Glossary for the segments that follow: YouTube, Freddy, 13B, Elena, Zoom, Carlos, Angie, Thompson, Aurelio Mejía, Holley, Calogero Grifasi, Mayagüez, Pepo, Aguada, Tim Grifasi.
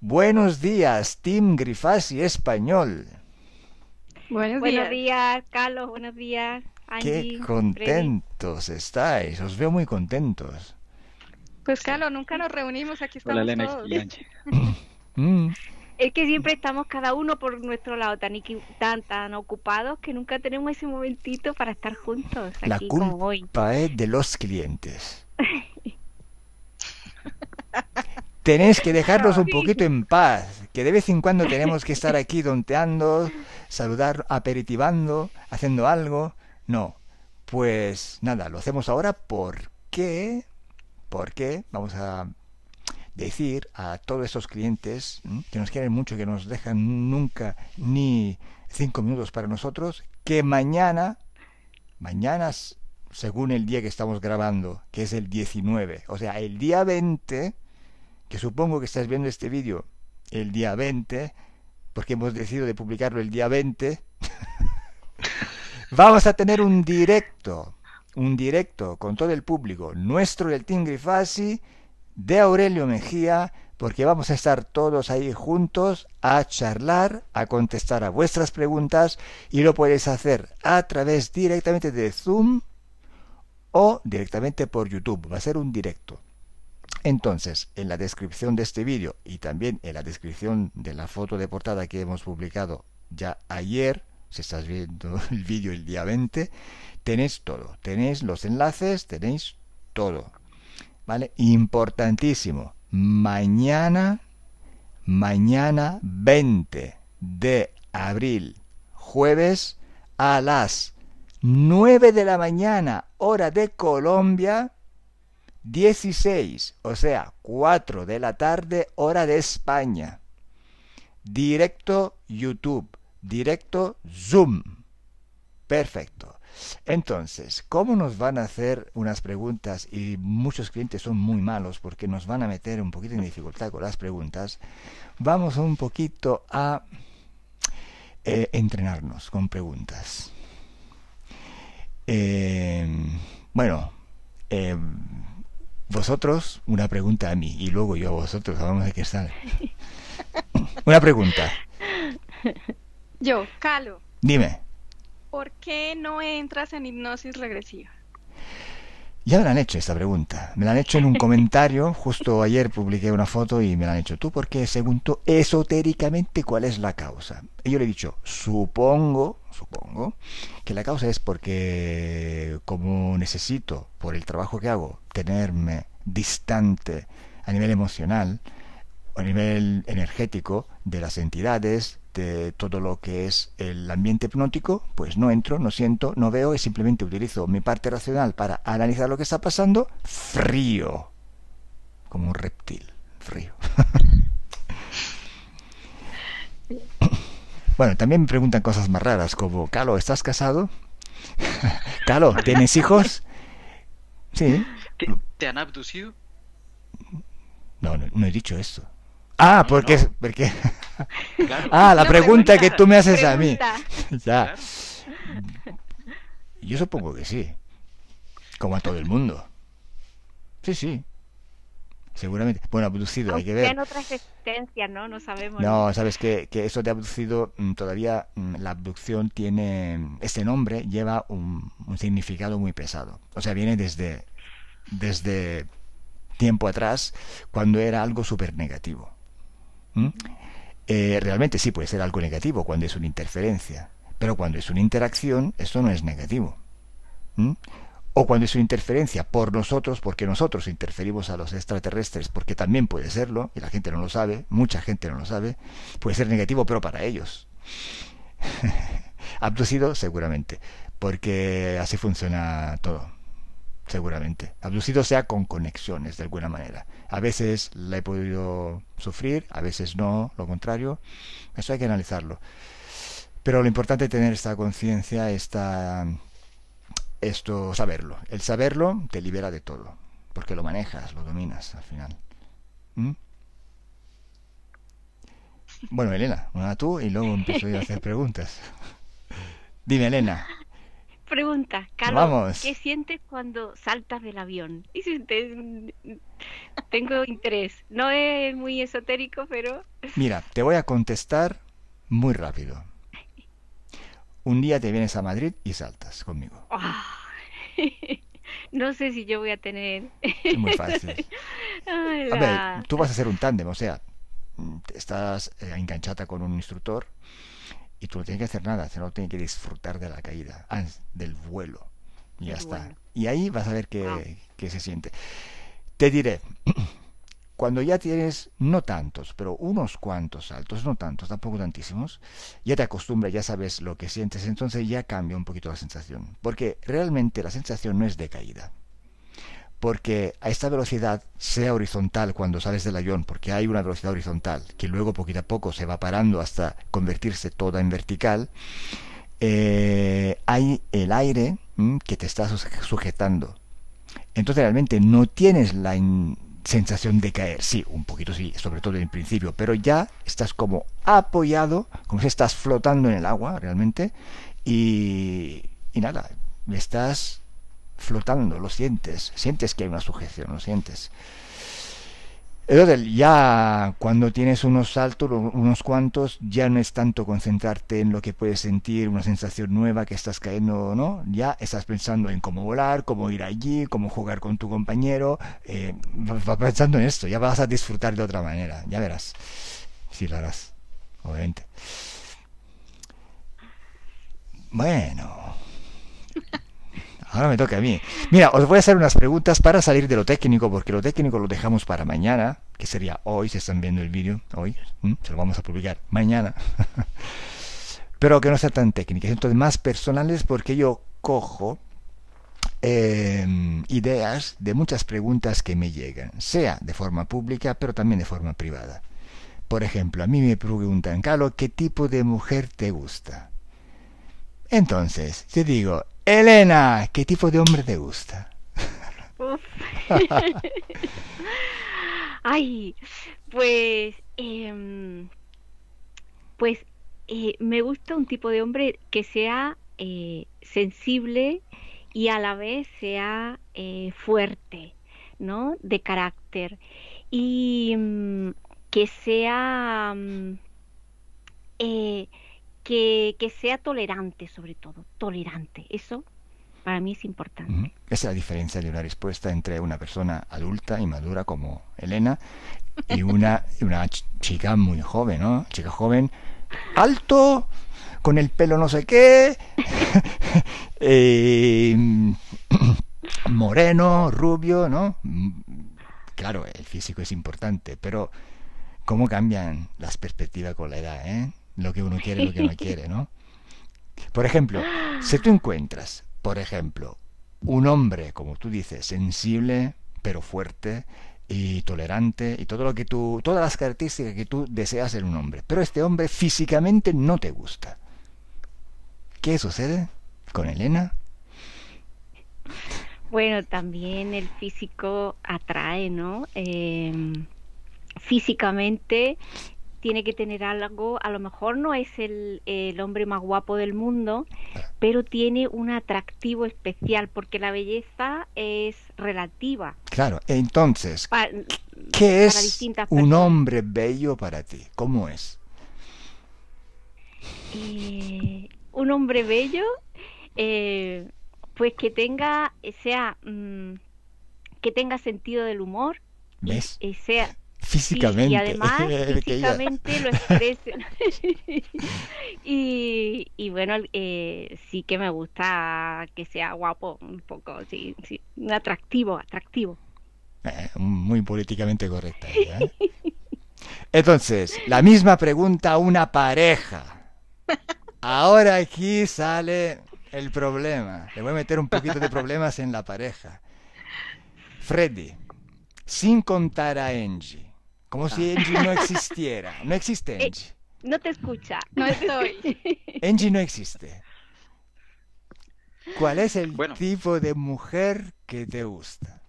Buenos días, Tim Grifasi, español. Buenos días, Carlos. Buenos días, Angie. Qué contentos Freddy. Estáis. Os veo muy contentos. Pues, Carlos, nunca nos reunimos. Aquí estamos Hola, Elena, todos. Y Angie. Es que siempre estamos cada uno por nuestro lado, tan ocupados que nunca tenemos ese momentito para estar juntos. Aquí, la culpa como hoy. Es de los clientes. Tenéis que dejarnos un poquito en paz, que de vez en cuando tenemos que estar aquí tonteando, saludar, aperitivando, haciendo algo. No, pues nada, lo hacemos ahora porque vamos a decir a todos estos clientes que nos quieren mucho, que nos dejan nunca ni 5 minutos para nosotros, que mañana, según el día que estamos grabando, que es el 19, o sea, el día 20... que supongo que estás viendo este vídeo el día 20, porque hemos decidido de publicarlo el día 20, vamos a tener un directo con todo el público, nuestro del Team Grifasi, de Aurelio Mejía, porque vamos a estar todos ahí juntos a charlar, a contestar a vuestras preguntas, y lo podéis hacer a través directamente de Zoom o directamente por YouTube. Va a ser un directo. Entonces, en la descripción de este vídeo y también en la descripción de la foto de portada que hemos publicado ya ayer, si estás viendo el vídeo el día 20, tenéis todo, tenéis los enlaces, tenéis todo, ¿vale? Importantísimo, mañana 20 de abril, jueves, a las 9 de la mañana, hora de Colombia, 16, o sea, 4 de la tarde, hora de España. Directo YouTube, directo Zoom. Perfecto. Entonces, ¿cómo nos van a hacer unas preguntas? Y muchos clientes son muy malos porque nos van a meter un poquito en dificultad con las preguntas. Vamos un poquito a entrenarnos con preguntas. Vosotros, una pregunta a mí y luego yo a vosotros, vamos a que sale. Una pregunta. Yo, Calo. Dime. ¿Por qué no entras en hipnosis regresiva? Ya me la han hecho esta pregunta. Me la han hecho en un comentario. Justo ayer publiqué una foto y me la han hecho. ¿Tú por qué, según tú, esotéricamente, cuál es la causa? Y yo le he dicho, supongo que la causa es porque, como necesito, por el trabajo que hago, tenerme distante a nivel emocional, a nivel energético, de las entidades, de todo lo que es el ambiente hipnótico, pues no entro, no siento, no veo, y simplemente utilizo mi parte racional para analizar lo que está pasando, frío, como un reptil, frío. Bueno, también me preguntan cosas más raras, como, Calo, ¿estás casado? Calo, ¿tienes hijos? Sí. ¿Te han abducido? No he dicho eso. Ah, no, porque... No. Porque... Claro. Ah, la pregunta que tú me haces a mí. Ya. Yo supongo que sí. Como a todo el mundo. Sí. Seguramente. Bueno, abducido, hay que ver. En otras existencias, ¿no? No sabemos. No, sabes que eso de abducido, todavía la abducción tiene... Este nombre lleva un significado muy pesado. O sea, viene desde tiempo atrás, cuando era algo súper negativo. Realmente sí puede ser algo negativo cuando es una interferencia, pero cuando es una interacción esto no es negativo. O cuando es una interferencia por nosotros, porque nosotros interferimos a los extraterrestres, porque también puede serlo y la gente no lo sabe, mucha gente no lo sabe, puede ser negativo pero para ellos. Abducido seguramente, porque así funciona todo. Seguramente. Abducido sea con conexiones de alguna manera. A veces la he podido sufrir, a veces no, lo contrario. Eso hay que analizarlo. Pero lo importante es tener esta conciencia, esto, saberlo. El saberlo te libera de todo, porque lo manejas, lo dominas al final. Bueno, Elena, una tú y luego empiezo yo a hacer preguntas. Dime, Elena. preguntas, Carlos. Vamos. ¿Qué sientes cuando saltas del avión? Y si tengo interés. No es muy esotérico, pero... Mira, te voy a contestar muy rápido. Un día te vienes a Madrid y saltas conmigo. Oh. No sé si yo voy a tener... Es muy fácil. Hola. A ver, tú vas a hacer un tándem, o sea, estás enganchada con un instructor y tú no tienes que hacer nada, solo tienes que disfrutar de la caída, del vuelo. Y ya está. Y ahí vas a ver qué se siente. Te diré, cuando ya tienes, no tantos, pero unos cuantos saltos, no tantos, tampoco tantísimos, ya te acostumbras, ya sabes lo que sientes, entonces ya cambia un poquito la sensación. Porque realmente la sensación no es de caída. Porque a esta velocidad, sea horizontal cuando sales del avión, porque hay una velocidad horizontal que luego poquito a poco se va parando hasta convertirse toda en vertical, hay el aire que te está sujetando. Entonces realmente no tienes la sensación de caer. Sí, un poquito sí, sobre todo en el principio, pero ya estás como apoyado, como si estás flotando en el agua realmente, y nada, estás... flotando, lo sientes, sientes que hay una sujeción, lo sientes. Entonces ya cuando tienes unos saltos, unos cuantos, ya no es tanto concentrarte en lo que puedes sentir, una sensación nueva que estás cayendo o no, ya estás pensando en cómo volar, cómo ir allí, cómo jugar con tu compañero, vas pensando en esto, ya vas a disfrutar de otra manera, ya verás, sí, lo harás, obviamente. Bueno... Ahora me toca a mí. Mira, os voy a hacer unas preguntas para salir de lo técnico, porque lo técnico lo dejamos para mañana, que sería hoy, si están viendo el vídeo, hoy, se lo vamos a publicar mañana. Pero que no sea tan técnicas, entonces más personales, porque yo cojo ideas de muchas preguntas que me llegan, sea de forma pública, pero también de forma privada. Por ejemplo, a mí me preguntan, Carlos, ¿qué tipo de mujer te gusta? Entonces, te digo... Elena, ¿qué tipo de hombre te gusta? Uf. Ay, pues me gusta un tipo de hombre que sea sensible y a la vez sea fuerte, ¿no? De carácter y que sea que sea tolerante, sobre todo, tolerante. Eso para mí es importante. Esa es la diferencia de una respuesta entre una persona adulta y madura como Elena y una chica muy joven, ¿no? Chica joven, alto, con el pelo no sé qué, moreno, rubio, ¿no? Claro, el físico es importante, pero ¿cómo cambian las perspectivas con la edad, eh? Lo que uno quiere, lo que no quiere, ¿no? Por ejemplo, si tú encuentras, por ejemplo, un hombre, como tú dices, sensible, pero fuerte y tolerante, y todo lo que tú, todas las características que tú deseas en un hombre, pero este hombre físicamente no te gusta. ¿Qué sucede con Elena? Bueno, también el físico atrae, ¿no? Físicamente... tiene que tener algo, a lo mejor no es el hombre más guapo del mundo, pero tiene un atractivo especial, porque la belleza es relativa. Claro, entonces, ¿qué es un hombre bello para ti? ¿Cómo es? Un hombre bello, pues que tenga, que tenga sentido del humor. ¿Ves? Y sea... físicamente. Sí, y además físicamente lo expreso. y bueno, sí que me gusta que sea guapo un poco, sí, sí, atractivo, atractivo. Muy políticamente correcta ella, ¿eh? Entonces, la misma pregunta a una pareja. Ahora aquí sale el problema. Le voy a meter un poquito de problemas en la pareja. Freddy, sin contar a Angie. Como si Angie no existiera. No existe Angie. No te escucha. No estoy. Angie no existe. ¿Cuál es el tipo de mujer que te gusta?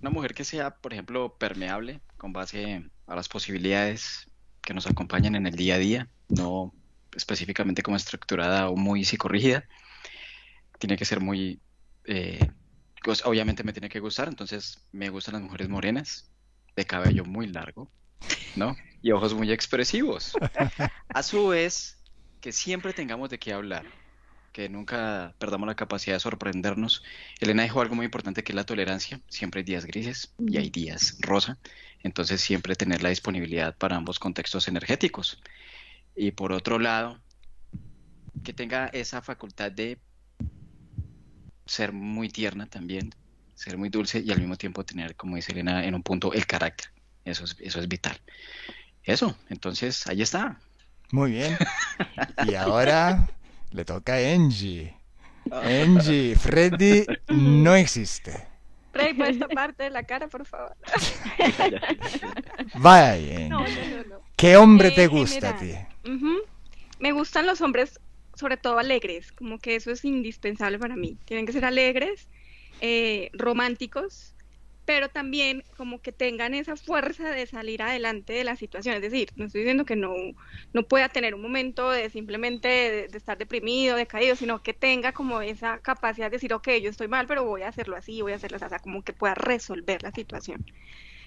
Una mujer que sea, por ejemplo, permeable, con base a las posibilidades que nos acompañan en el día a día, no específicamente como estructurada o muy psicorrígida, tiene que ser muy... obviamente me tiene que gustar, entonces me gustan las mujeres morenas, de cabello muy largo, ¿no? Y ojos muy expresivos. A su vez, que siempre tengamos de qué hablar, que nunca perdamos la capacidad de sorprendernos. Elena dijo algo muy importante, que es la tolerancia. Siempre hay días grises y hay días rosa, entonces siempre tener la disponibilidad para ambos contextos energéticos. Y por otro lado, que tenga esa facultad de ser muy tierna también, ser muy dulce y al mismo tiempo tener, como dice Elena, en un punto el carácter. Eso es vital. Eso, entonces, ahí está. Muy bien. Y ahora le toca a Angie. Angie, Freddy no existe. Freddy, ¿puedes taparte de la cara, por favor? Vaya, Angie. No. ¿Qué hombre te gusta a ti? Me gustan los hombres, sobre todo alegres, como que eso es indispensable para mí. Tienen que ser alegres, románticos, pero también como que tengan esa fuerza de salir adelante de la situación. Es decir, no estoy diciendo que no pueda tener un momento de simplemente de estar deprimido, decaído, sino que tenga como esa capacidad de decir, ok, yo estoy mal, pero voy a hacerlo así, voy a hacerlo así, o sea, como que pueda resolver la situación.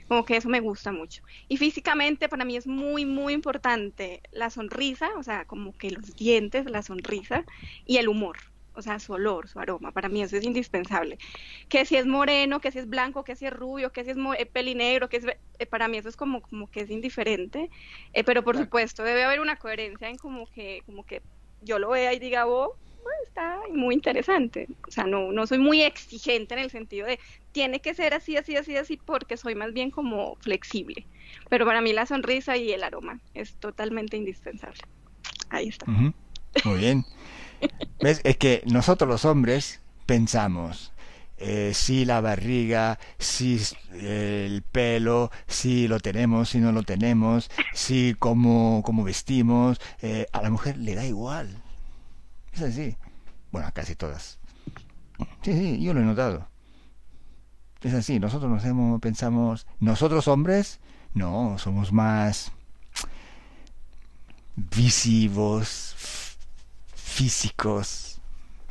Como que eso me gusta mucho. Y físicamente para mí es muy, muy importante la sonrisa, o sea, como que los dientes, la sonrisa y el humor, o sea, su olor, su aroma. Para mí eso es indispensable. Que si es moreno, que si es blanco, que si es rubio, que si es pelinegro, que es... para mí eso es como que es indiferente. Pero por supuesto debe haber una coherencia en como que yo lo vea y diga, oh, está muy interesante. O sea, no soy muy exigente en el sentido de tiene que ser así, así, así, así, porque soy más bien como flexible. Pero para mí la sonrisa y el aroma es totalmente indispensable. Ahí está. Muy bien. ¿Ves? Es que nosotros los hombres pensamos si la barriga, si el pelo, si lo tenemos, si no lo tenemos, si cómo vestimos. A la mujer le da igual. Es así. Bueno, casi todas. Sí, yo lo he notado. Es así. Nosotros pensamos... Nosotros hombres, no, somos más visivos, físicos,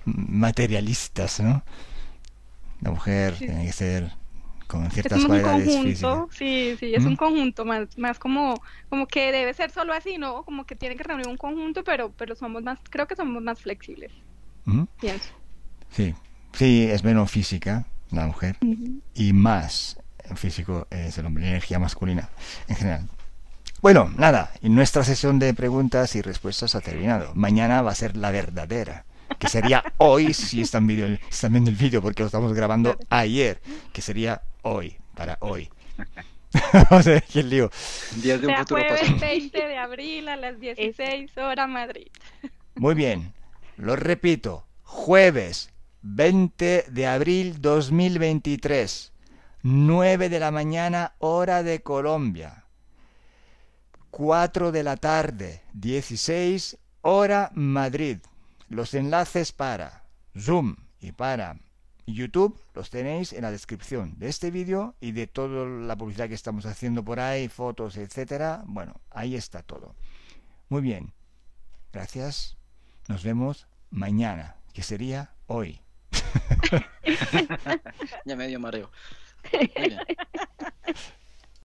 materialistas, ¿no? La mujer tiene que ser con ciertas cualidades físicas. Sí, es un conjunto más como que debe ser solo así, ¿no? Como que tiene que reunir un conjunto, pero somos más, creo que somos más flexibles. Pienso. Sí, es menos física la mujer y más físico es el hombre, energía masculina en general. Bueno, nada, y nuestra sesión de preguntas y respuestas ha terminado. Mañana va a ser la verdadera, que sería hoy, si están viendo el vídeo, porque lo estamos grabando ayer, que sería hoy, para hoy. O sea, qué lío. Días de un futuro pasado. Jueves 20 de abril a las 16 horas Madrid. Muy bien, lo repito, jueves 20 de abril 2023, 9 de la mañana, hora de Colombia. 4 de la tarde, 16 hora Madrid. Los enlaces para Zoom y para YouTube los tenéis en la descripción de este vídeo y de toda la publicidad que estamos haciendo por ahí, fotos, etcétera. Bueno, ahí está todo. Muy bien. Gracias. Nos vemos mañana, que sería hoy. Ya me dio mareo. Muy bien.